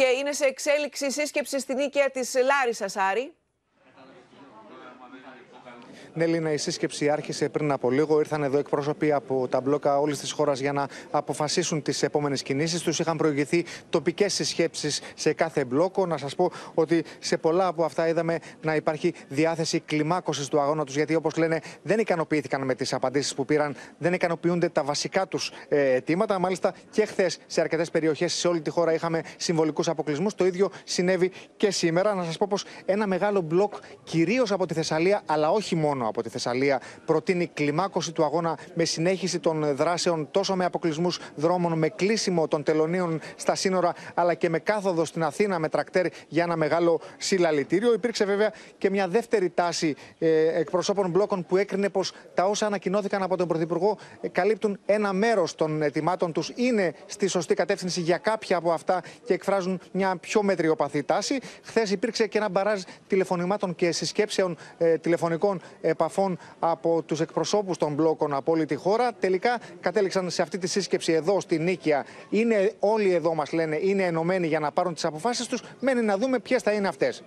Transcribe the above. και είναι σε εξέλιξη σύσκεψη στην Νίκαια της Λάρισα Σαάρη. Ναι, Λίνα, η σύσκεψη άρχισε πριν από λίγο. Ήρθαν εδώ εκπρόσωποι από τα μπλόκα όλης της χώρας για να αποφασίσουν τις επόμενες κινήσεις. Τους είχαν προηγηθεί τοπικές συσκέψεις σε κάθε μπλόκο. Να σας πω ότι σε πολλά από αυτά είδαμε να υπάρχει διάθεση κλιμάκωσης του αγώνα τους, γιατί όπως λένε δεν ικανοποιήθηκαν με τις απαντήσεις που πήραν, δεν ικανοποιούνται τα βασικά τους αιτήματα. Μάλιστα και χθες σε αρκετές περιοχές σε όλη τη χώρα είχαμε συμβολικούς αποκλεισμούς. Το ίδιο συνέβη και σήμερα. Να σας πω πως ένα μεγάλο μπλοκ, κυρίως από τη Θεσσαλία, αλλά όχι μόνο από τη Θεσσαλία, προτείνει κλιμάκωση του αγώνα με συνέχιση των δράσεων τόσο με αποκλεισμούς δρόμων, με κλείσιμο των τελωνίων στα σύνορα, αλλά και με κάθοδο στην Αθήνα με τρακτέρ για ένα μεγάλο συλλαλητήριο. Υπήρξε βέβαια και μια δεύτερη τάση εκπροσώπων μπλόκων που έκρινε πως τα όσα ανακοινώθηκαν από τον Πρωθυπουργό καλύπτουν ένα μέρος των ετοιμάτων τους, είναι στη σωστή κατεύθυνση για κάποια από αυτά και εκφράζουν μια πιο μετριοπαθή τάση. Χθες υπήρξε και ένα μπαράζ τηλεφωνημάτων και συσκέψεων τηλεφωνικών επαφών από τους εκπροσώπους των μπλόκων από όλη τη χώρα. Τελικά κατέληξαν σε αυτή τη σύσκεψη εδώ στη Νίκαια. Είναι όλοι εδώ, μας λένε, είναι ενωμένοι για να πάρουν τις αποφάσεις τους. Μένει να δούμε ποιες θα είναι αυτές.